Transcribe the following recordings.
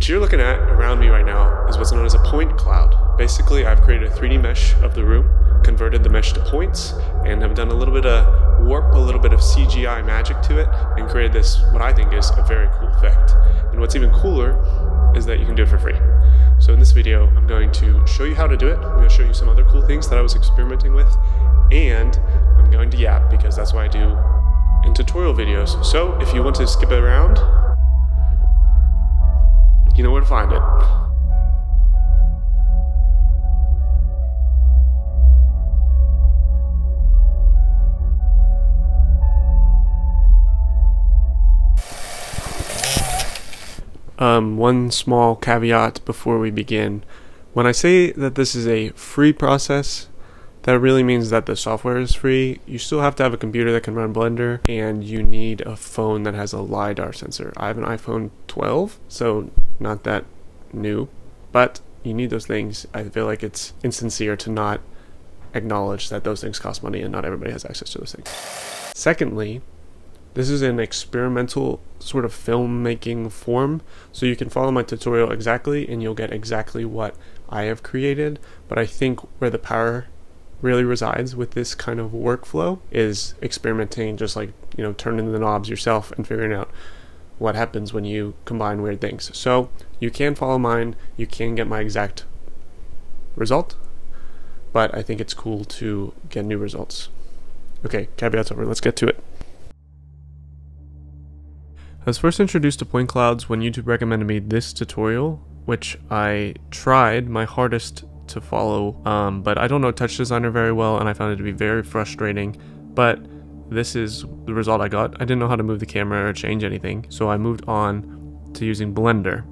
What you're looking at around me right now is what's known as a point cloud. Basically, I've created a 3D mesh of the room, converted the mesh to points, and have done a little bit of warp, a little bit of CGI magic to it, and created this, what I think is a very cool effect. And what's even cooler is that you can do it for free. So in this video, I'm going to show you how to do it. I'm going to show you some other cool things that I was experimenting with, and I'm going to yap because that's what I do in tutorial videos. So if you want to skip it around, you know where to find it. One small caveat before we begin. When I say that this is a free process, that really means that the software is free. You still have to have a computer that can run Blender, and you need a phone that has a LiDAR sensor. I have an iPhone 12, so not that new, but you need those things. I feel like it's insincere to not acknowledge that those things cost money and not everybody has access to those things. Secondly, this is an experimental sort of filmmaking form, so you can follow my tutorial exactly and you'll get exactly what I have created, but I think where the power really resides with this kind of workflow is experimenting, just like, you know, turning the knobs yourself and figuring out what happens when you combine weird things. So you can follow mine, you can get my exact result, but I think it's cool to get new results. Okay, caveats over, let's get to it. I was first introduced to point clouds when YouTube recommended me this tutorial, which I tried my hardest to follow, but I don't know TouchDesigner very well and I found it to be very frustrating, but this is the result I got. I didn't know how to move the camera or change anything, so I moved on to using Blender,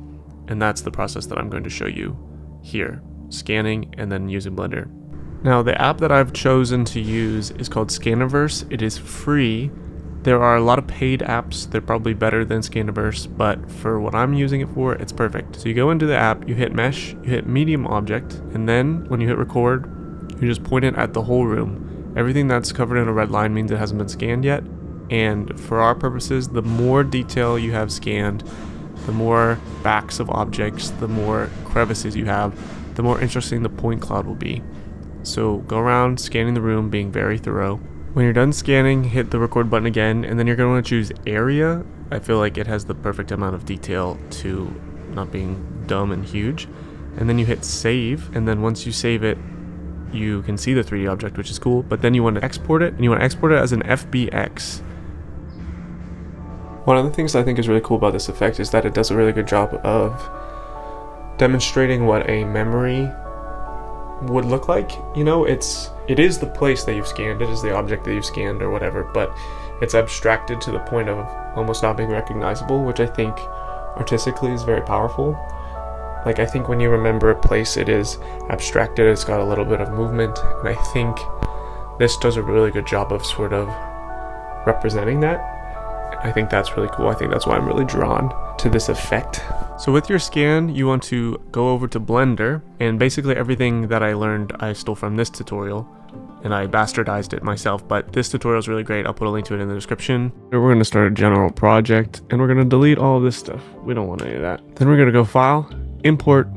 and that's the process that I'm going to show you here, scanning and then using Blender. Now the app that I've chosen to use is called Scaniverse. It is free. There are a lot of paid apps, they're probably better than Scaniverse, but for what I'm using it for, it's perfect. So you go into the app, you hit mesh, you hit medium object, and then when you hit record, you just point it at the whole room. Everything that's covered in a red line means it hasn't been scanned yet, and for our purposes, the more detail you have scanned, the more backs of objects, the more crevices you have, the more interesting the point cloud will be. So go around scanning the room, being very thorough. When you're done scanning, hit the record button again, and then you're going to want to choose area. I feel like it has the perfect amount of detail to not being dumb and huge. And then you hit save, and then once you save it, you can see the 3D object, which is cool, but then you want to export it, and you want to export it as an FBX. One of the things I think is really cool about this effect is that it does a really good job of demonstrating what a memory would look like. You know, it is the place that you've scanned, it is the object that you've scanned or whatever, but it's abstracted to the point of almost not being recognizable, which I think artistically is very powerful. Like, I think when you remember a place, it is abstracted, it's got a little bit of movement, and I think this does a really good job of sort of representing that. I think that's really cool. I think that's why I'm really drawn to this effect. So with your scan, you want to go over to Blender, and basically everything that I learned I stole from this tutorial, and I bastardized it myself, but this tutorial is really great. I'll put a link to it in the description. We're going to start a general project, and we're going to delete all of this stuff. We don't want any of that. Then we're going to go File, Import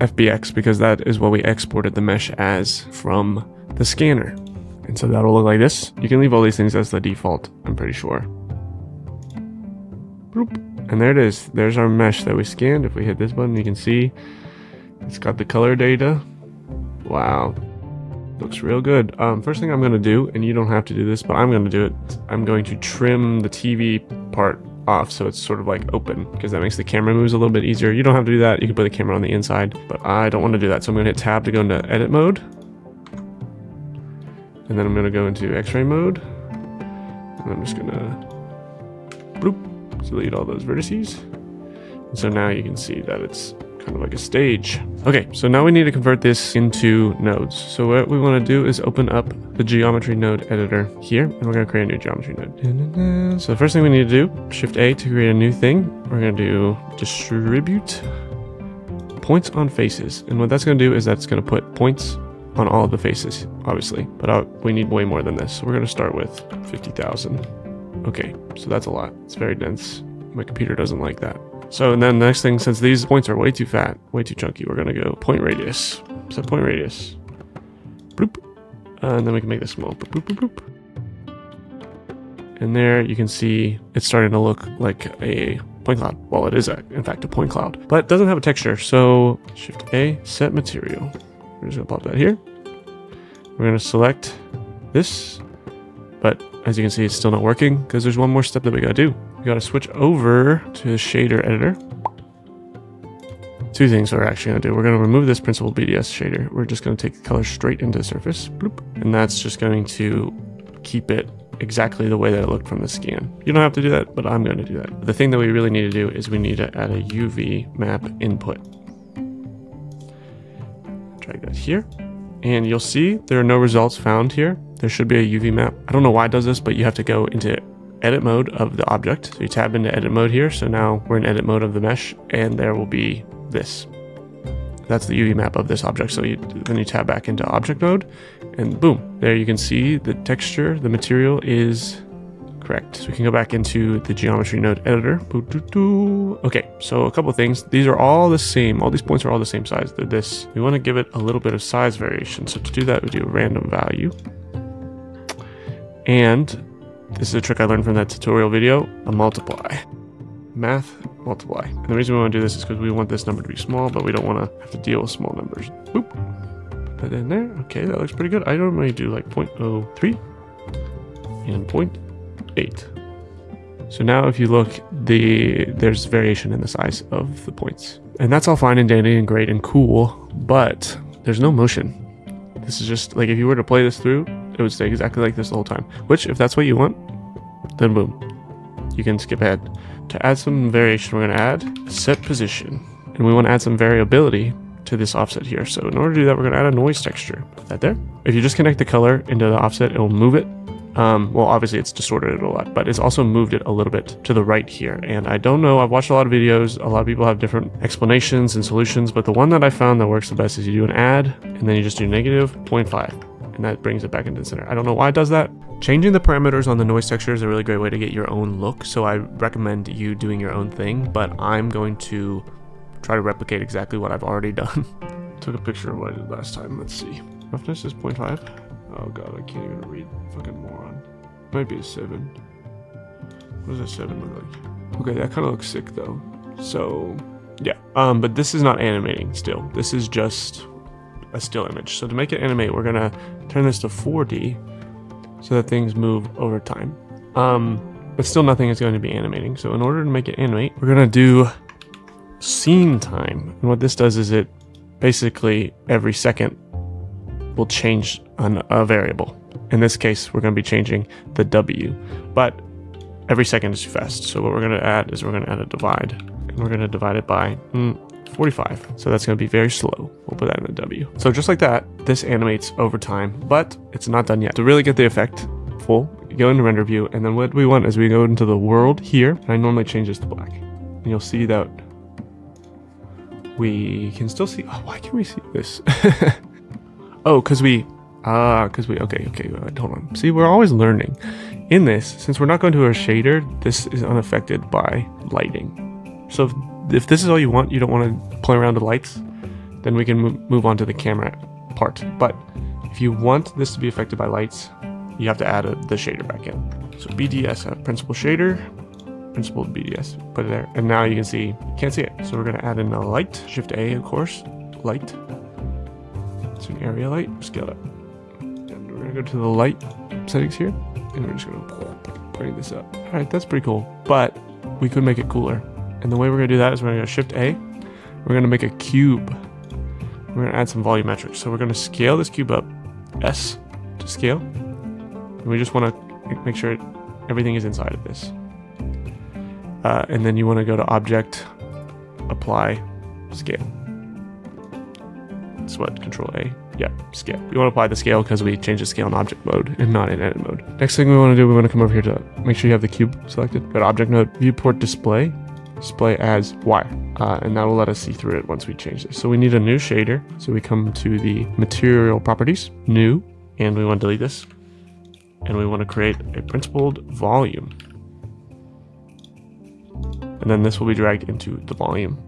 FBX, because that is what we exported the mesh as from the scanner. And so that'll look like this. You can leave all these things as the default, I'm pretty sure. And there it is. There's our mesh that we scanned. If we hit this button, you can see it's got the color data. Wow, looks real good. First thing I'm going to do, and you don't have to do this, but I'm going to do it. I'm going to trim the TV part off so it's sort of like open, because that makes the camera moves a little bit easier. You don't have to do that. You can put the camera on the inside, but I don't want to do that. So I'm going to hit tab to go into edit mode. And then I'm going to go into x-ray mode. And I'm just going to bloop. Delete all those vertices. And so now you can see that it's kind of like a stage. Okay, so now we need to convert this into nodes. So what we want to do is open up the geometry node editor here, and we're going to create a new geometry node. So the first thing we need to do, shift A to create a new thing. We're going to do distribute points on faces. And what that's going to do is that's going to put points on all of the faces, obviously, but we need way more than this. So we're going to start with 50,000. Okay, so that's a lot. It's very dense. my computer doesn't like that. So, and then the next thing, since these points are way too fat, way too chunky, we're gonna go point radius. So point radius, boop, and then we can make this small, boop, boop, boop, boop. And there you can see it's starting to look like a point cloud. Well, it is in fact a point cloud, but it doesn't have a texture. So Shift A, set material. We're just gonna pop that here. We're gonna select this, but as you can see, it's still not working because there's one more step that we gotta do. We gotta switch over to the shader editor. Two things we're actually gonna do. We're gonna remove this principal BDS shader. We're just gonna take the color straight into the surface, bloop, and that's just going to keep it exactly the way that it looked from the scan. You don't have to do that, but I'm gonna do that. The thing that we really need to do is we need to add a UV map input. Drag that here. And you'll see there are no results found here. There should be a UV map. I don't know why it does this, but you have to go into edit mode of the object. So you tab into edit mode here. So now we're in edit mode of the mesh, and there will be this. That's the UV map of this object. So then you tab back into object mode, and boom, there you can see the texture, the material is correct. So we can go back into the geometry node editor. Okay, so a couple of things. These are all the same. All these points are all the same size. They're this. We want to give it a little bit of size variation. So to do that, we do a random value. And this is a trick I learned from that tutorial video, a multiply. Math, multiply. And the reason we want to do this is because we want this number to be small, but we don't want to have to deal with small numbers. Boop. Put that in there. Okay, that looks pretty good. I normally do like 0.03 and 0.8. So now if you look, there's variation in the size of the points. And that's all fine and dandy and great and cool, but there's no motion. This is just like if you were to play this through, it would stay exactly like this the whole time, which if that's what you want, then boom, you can skip ahead. To add some variation, we're going to add set position, and we want to add some variability to this offset here. So in order to do that, we're going to add a noise texture. Put that there. If you just connect the color into the offset, it will move it. Well, obviously it's distorted it a lot, but it's also moved it a little bit to the right here. And I don't know, I've watched a lot of videos. A lot of people have different explanations and solutions, but the one that I found that works the best is you do an add, and then you just do negative 0.5. And that brings it back into the center. I don't know why it does that. Changing the parameters on the noise texture is a really great way to get your own look. So I recommend you doing your own thing, but I'm going to try to replicate exactly what I've already done. Took a picture of what I did last time. Let's see. Roughness is 0.5. Oh God, I can't even read. Fucking moron. Might be a 7. What does a 7 look like? Okay, that kind of looks sick though. So yeah, but this is not animating still. This is just a still image. So to make it animate, we're gonna turn this to 4D so that things move over time, but still nothing is going to be animating. So in order to make it animate, we're gonna do scene time, and what this does is it basically every second will change a variable. In this case, we're gonna be changing the W, but every second is too fast. So what we're gonna add is we're gonna add a divide, and we're gonna divide it by 45. So that's going to be very slow. We'll put that in the W. So just like that, this animates over time, but it's not done yet. To really get the effect full, go into render view, and then what we want is we go into the world here, and I normally change this to black, and you'll see that we can still see. Oh, why can't we see this? Oh, because we okay, hold on. See, we're always learning. In this, since we're not going to a shader, this is unaffected by lighting. So if this is all you want, you don't want to play around with lights, then we can move on to the camera part. But if you want this to be affected by lights, you have to add the shader back in. So BDS, principal shader, principal BDS, put it there. And now you can see, you can't see it. So we're going to add in a light, Shift A, of course, light. It's an area light, scale up. And we're going to go to the light settings here, and we're just going to bring this up. All right, that's pretty cool, but we could make it cooler. And the way we're going to do that is we're going to Shift A. We're going to make a cube. We're going to add some volumetric. So we're going to scale this cube up, S to scale. And we just want to make sure everything is inside of this. And then you want to go to Object, Apply, Scale. That's what, Control A. Yeah, scale. We want to apply the scale because we changed the scale in object mode and not in edit mode. Next thing we want to do, we want to come over here to make sure you have the cube selected. Go to Object Mode, Viewport Display. Display as Y, and that will let us see through it once we change this. So we need a new shader. So we come to the material properties, new, and we want to delete this. And we want to create a principled volume. and then this will be dragged into the volume.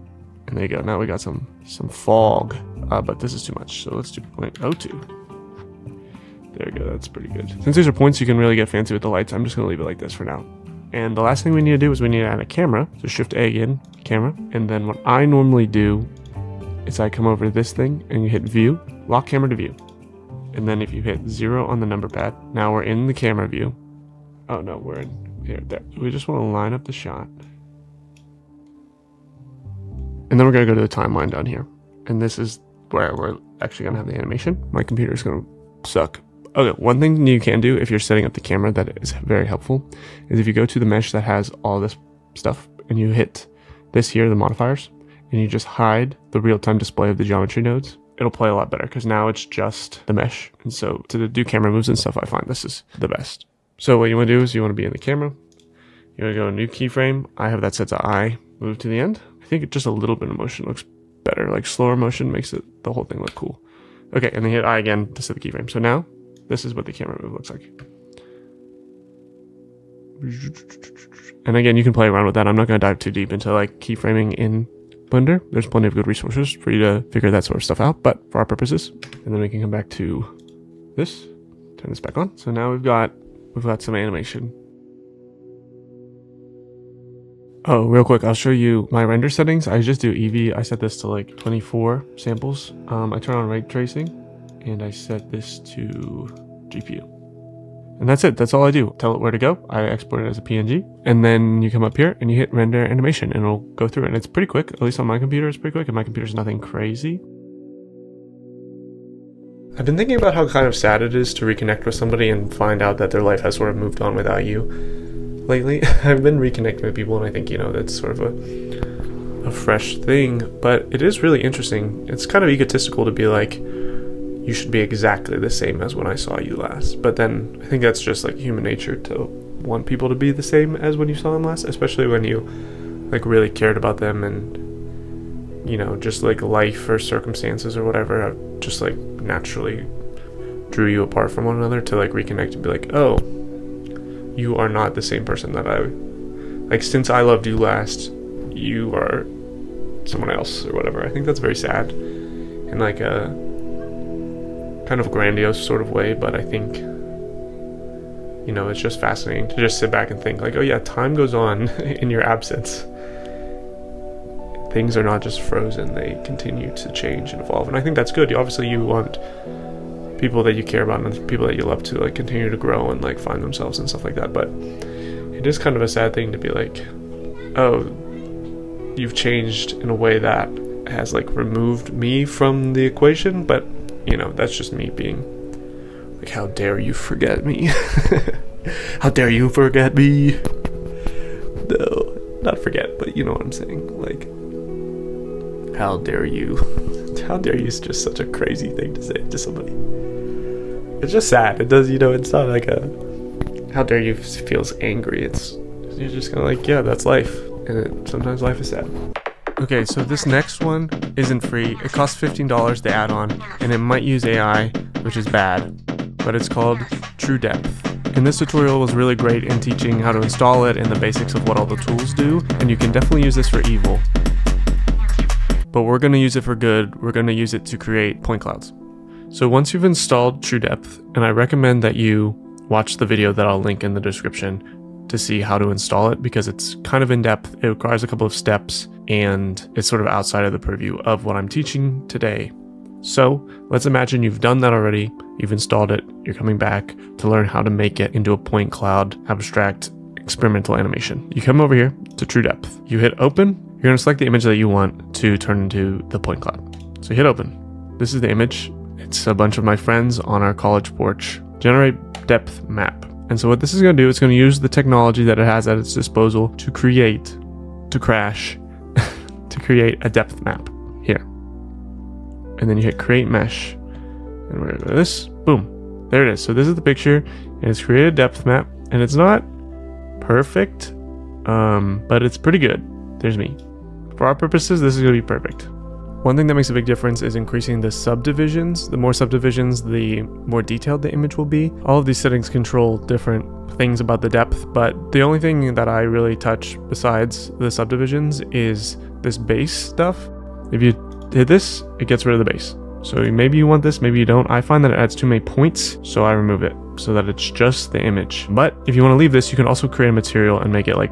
And there you go. Now we got some fog, but this is too much. So let's do 0.02. There we go, that's pretty good. Since these are points, you can really get fancy with the lights. I'm just gonna leave it like this for now. And the last thing we need to do is we need to add a camera. So Shift A again, camera. And then what I normally do is I come over to this thing and you hit view, lock camera to view. And then if you hit 0 on the number pad, now we're in the camera view. Oh no, we're in here, there. We just wanna line up the shot. And then we're gonna go to the timeline down here. And this is where we're actually gonna have the animation. My computer's gonna suck. Okay, one thing you can do if you're setting up the camera that is very helpful is if you go to the mesh that has all this stuff and you hit this here, the modifiers, and you just hide the real-time display of the geometry nodes, it'll play a lot better because now it's just the mesh. And so to do camera moves and stuff, I find this is the best. So what you want to do is you want to be in the camera. You want to go new keyframe. I have that set to I. Move to the end. I think just a little bit of motion looks better. Like slower motion makes it the whole thing look cool. Okay, and then hit I again to set the keyframe. So now this is what the camera move looks like. And again, you can play around with that. I'm not going to dive too deep into like keyframing in Blender. There's plenty of good resources for you to figure that sort of stuff out, but for our purposes. And then we can come back to this, turn this back on. So now we've got some animation. Oh, real quick, I'll show you my render settings. I just do EV. I set this to like 24 samples. I turn on ray tracing. And I set this to GPU. And that's it, that's all I do. Tell it where to go, I export it as a PNG. And then you come up here and you hit render animation and it'll go through it. And it's pretty quick, at least on my computer it's pretty quick and my computer's nothing crazy. I've been thinking about how kind of sad it is to reconnect with somebody and find out that their life has sort of moved on without you. Lately, I've been reconnecting with people and I think, you know, that's sort of a fresh thing, but it is really interesting. It's kind of egotistical to be like, you should be exactly the same as when I saw you last. But then I think that's just like human nature to want people to be the same as when you saw them last, especially when you like really cared about them and, you know, just like life or circumstances or whatever just like naturally drew you apart from one another. To like reconnect and be like, oh, you are not the same person that I, like since I loved you last, you are someone else or whatever. I think that's very sad and like a kind of grandiose sort of way, but I think, you know, it's just fascinating to just sit back and think like, oh yeah, time goes on in your absence. Things are not just frozen, they continue to change and evolve. And I think that's good. Obviously you want people that you care about and people that you love to like continue to grow and like find themselves and stuff like that. But it is kind of a sad thing to be like, oh, you've changed in a way that has like removed me from the equation. But you know, that's just me being like, how dare you forget me? How dare you forget me? No, not forget, but you know what I'm saying. Like, how dare you? How dare you is just such a crazy thing to say to somebody. It's just sad. It does, you know, it's not like a how dare you feels angry. It's, you're just kind of like, yeah, that's life. And sometimes life is sad. Okay, so this next one isn't free. It costs $15 to add on, and it might use AI, which is bad, but it's called TrueDepth. And this tutorial was really great in teaching how to install it and the basics of what all the tools do, and you can definitely use this for evil. But we're gonna use it for good. We're gonna use it to create point clouds. So once you've installed TrueDepth, and I recommend that you watch the video that I'll link in the description, to see how to install it because it's kind of in-depth. It requires a couple of steps and it's sort of outside of the purview of what I'm teaching today. So let's imagine you've done that already. You've installed it. You're coming back to learn how to make it into a point cloud, abstract, experimental animation. You come over here to TrueDepth. You hit open. You're going to select the image that you want to turn into the point cloud. So hit open. This is the image. It's a bunch of my friends on our college porch. Generate depth map. And so what this is going to do, it's going to use the technology that it has at its disposal to create, to crash, to create a depth map here. And then you hit create mesh and we're going to go to this, boom, there it is. So this is the picture and it's created a depth map and it's not perfect, but it's pretty good. There's me. For our purposes, this is going to be perfect. One thing that makes a big difference is increasing the subdivisions. The more subdivisions, the more detailed the image will be. All of these settings control different things about the depth, but the only thing that I really touch besides the subdivisions is this base stuff. If you hit this, it gets rid of the base. So maybe you want this, maybe you don't. I find that it adds too many points, so I remove it so that it's just the image. But if you want to leave this, you can also create a material and make it like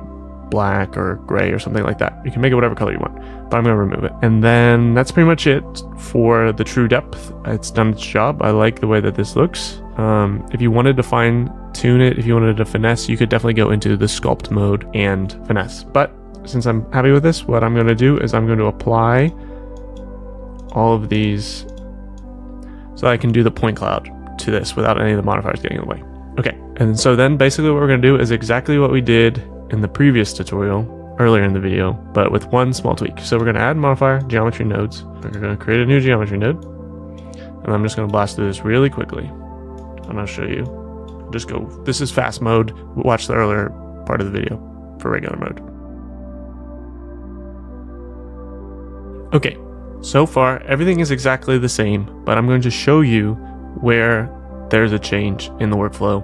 black or gray or something like that. You can make it whatever color you want, but I'm going to remove it. And then that's pretty much it for the true depth. It's done its job. I like the way that this looks. If you wanted to fine tune it, if you wanted to finesse, you could definitely go into the sculpt mode and finesse. But since I'm happy with this, what I'm going to do is I'm going to apply all of these so that I can do the point cloud to this without any of the modifiers getting in the way. Okay, and so then basically what we're going to do is exactly what we did in the previous tutorial earlier in the video, but with one small tweak. So we're going to add modifier, geometry nodes. We're going to create a new geometry node, and I'm just going to blast through this really quickly. I'm going to show you. Just go, this is fast mode. Watch the earlier part of the video for regular mode. Okay, so far everything is exactly the same, but I'm going to show you where there's a change in the workflow.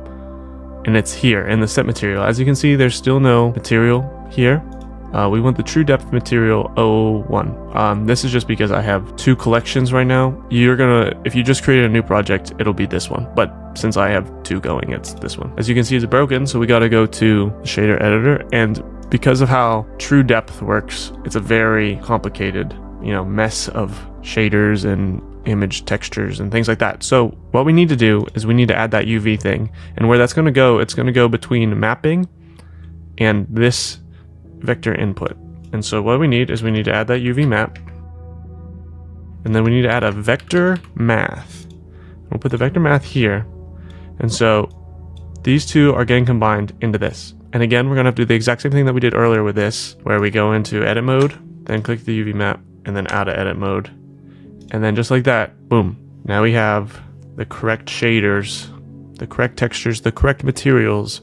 And it's here in the set material. As you can see, there's still no material here. We want the true depth material 01. This is just because I have two collections right now. If you just create a new project, it'll be this one. But since I have two going, it's this one. As you can see, it's broken. So we got to go to the shader editor. And because of how true depth works, it's a very complicated, mess of shaders and image textures and things like that. So what we need to do is we need to add that UV thing, and where that's going to go, it's going to go between mapping and this vector input. And so what we need is we need to add that UV map, and then we need to add a vector math. We'll put the vector math here, and so these two are getting combined into this. And again, we're going to have to do the exact same thing that we did earlier with this, where we go into edit mode, then click the UV map, and then out of edit mode. And then just like that, boom. Now we have the correct shaders, the correct textures, the correct materials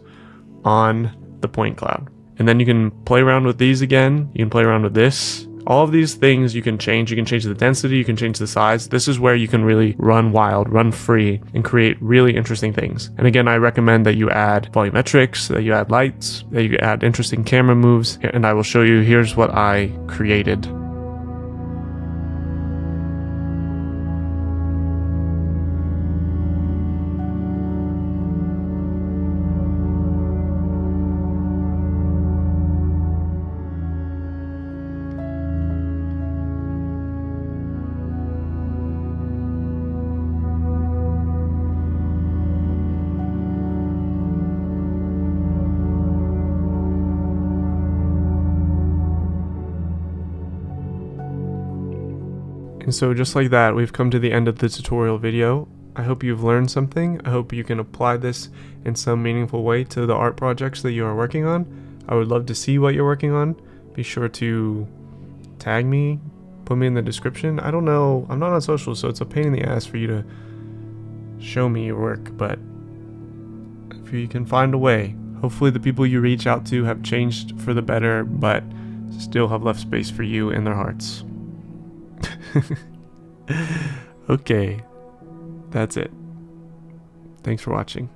on the point cloud. And then you can play around with these again. You can play around with this. All of these things you can change. You can change the density, you can change the size. This is where you can really run wild, run free, and create really interesting things. And again, I recommend that you add volumetrics, that you add lights, that you add interesting camera moves. And I will show you, here's what I created. And so just like that, we've come to the end of the tutorial video. I hope you've learned something. I hope you can apply this in some meaningful way to the art projects that you are working on. I would love to see what you're working on. Be sure to tag me, put me in the description. I don't know, I'm not on social, so it's a pain in the ass for you to show me your work, but if you can find a way. Hopefully the people you reach out to have changed for the better, but still have left space for you in their hearts. Okay, that's it. Thanks for watching.